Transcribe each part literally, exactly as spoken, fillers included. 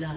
blood.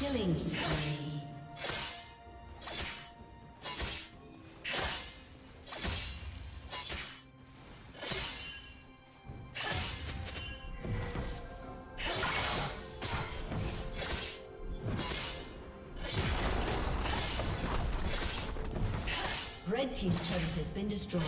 Killing spree. Red team's turret has been destroyed.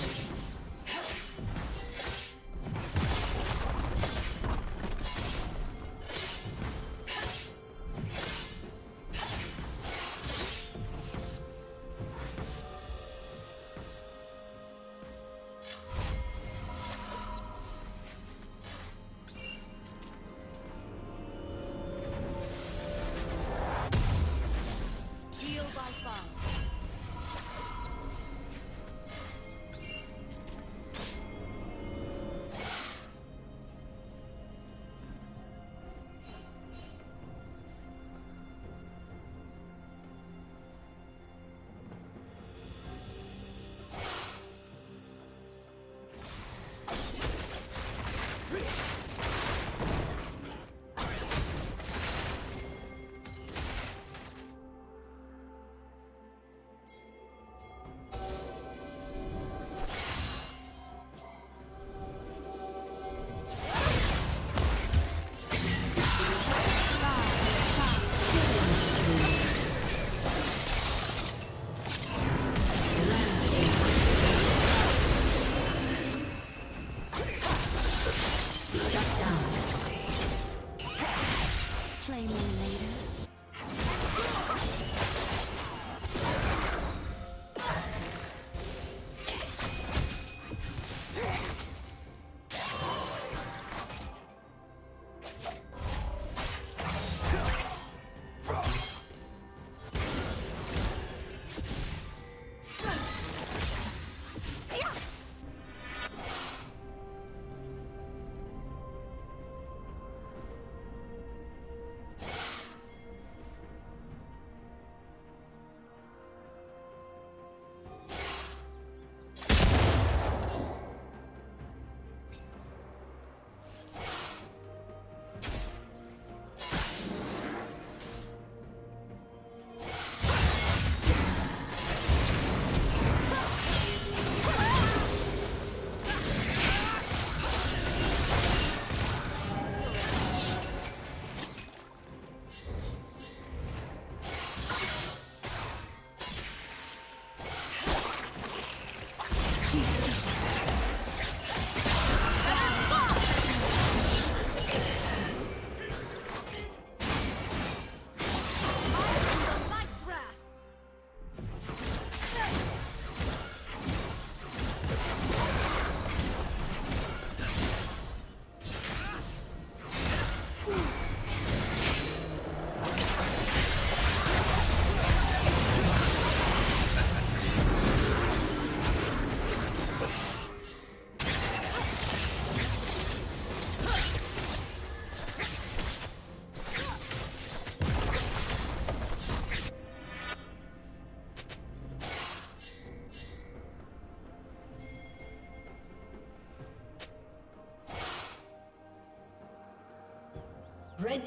Red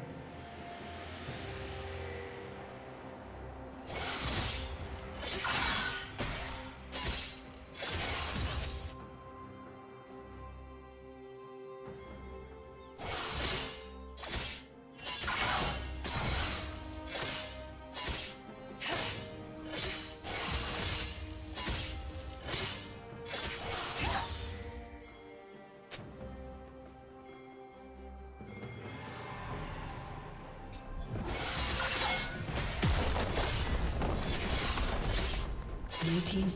team's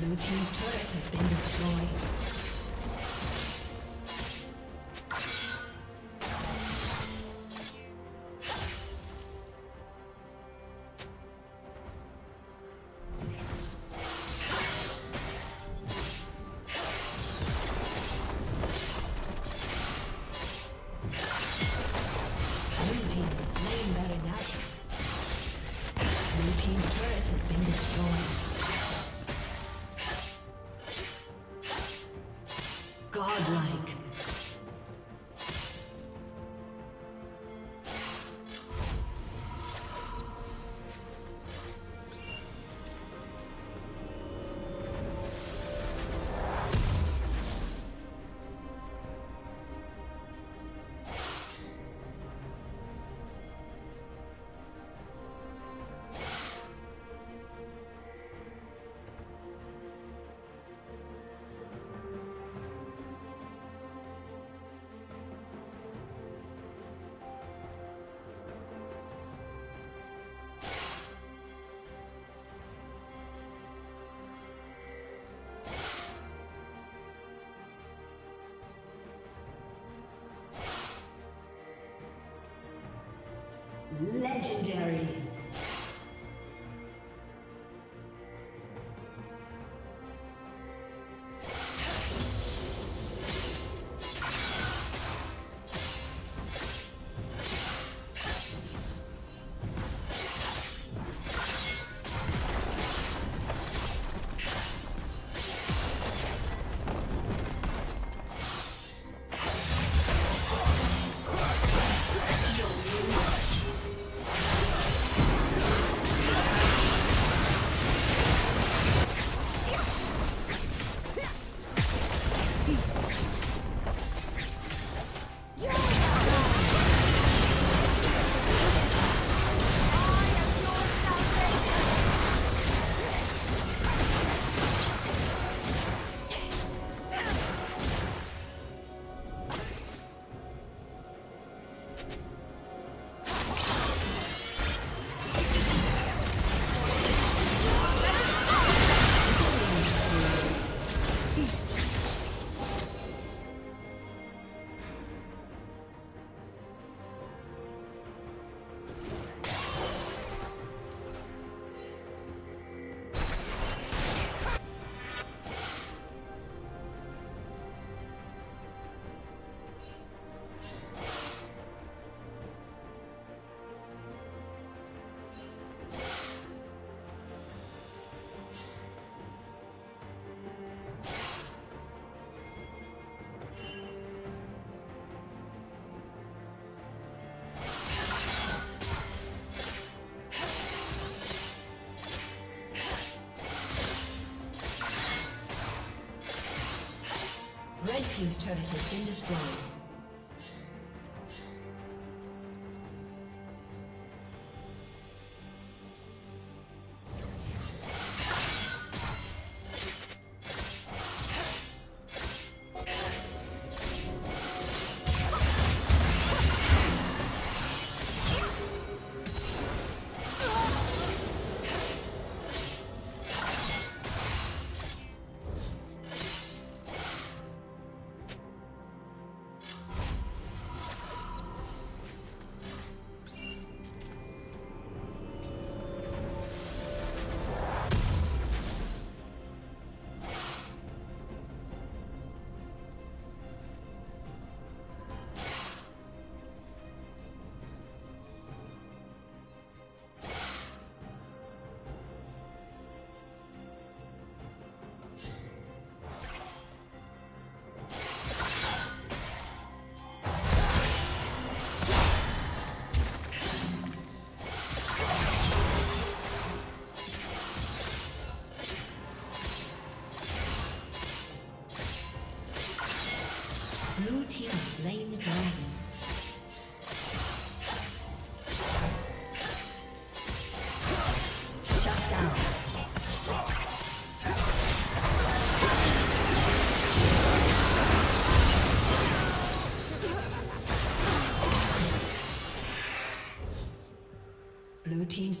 Blue team's turret has been destroyed. Legendary. His turret has been destroyed. Blue team's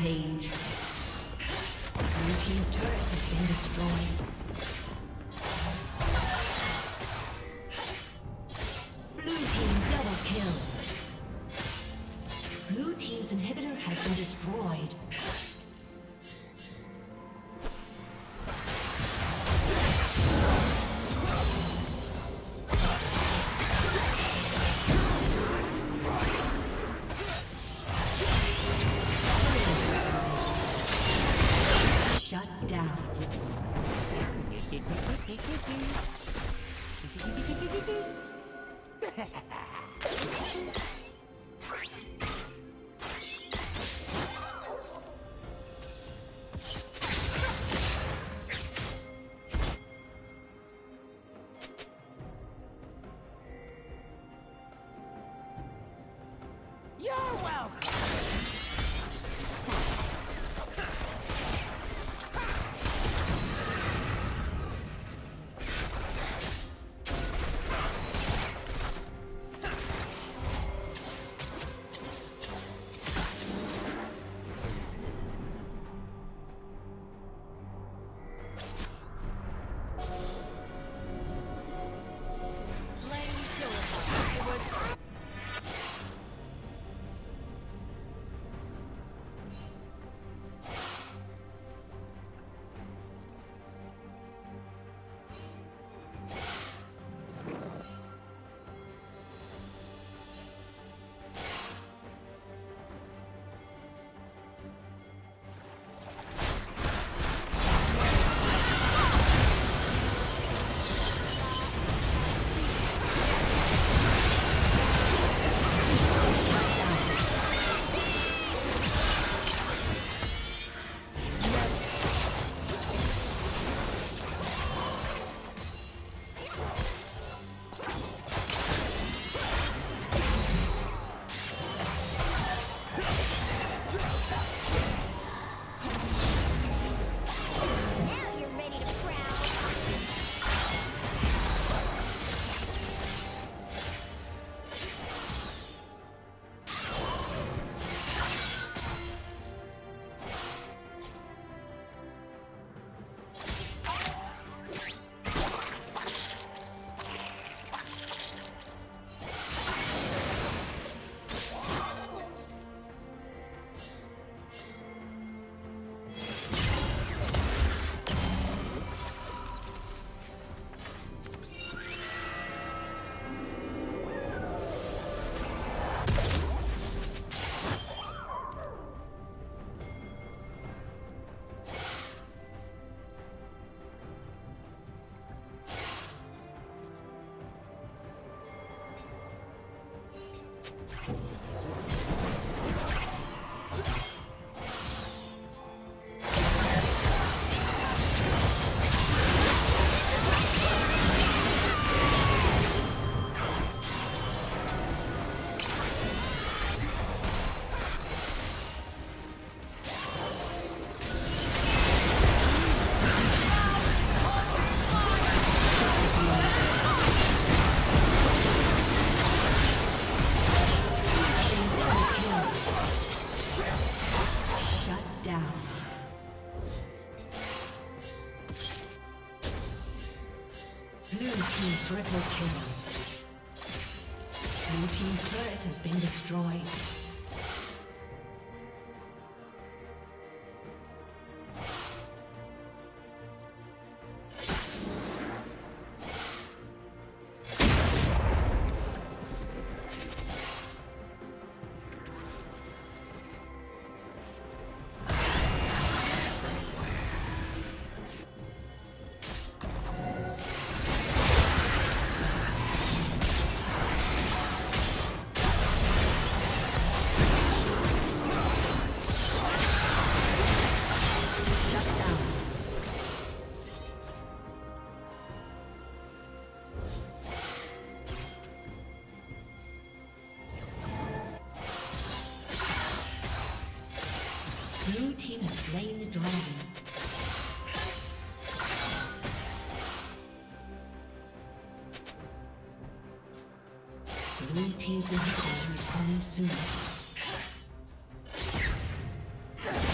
Rampage. Blue team's turret has been destroyed. Blue team double kill. Blue team's inhibitor has been destroyed. Slain the dragon. Blue team's inhibitor is coming soon.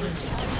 Thank you.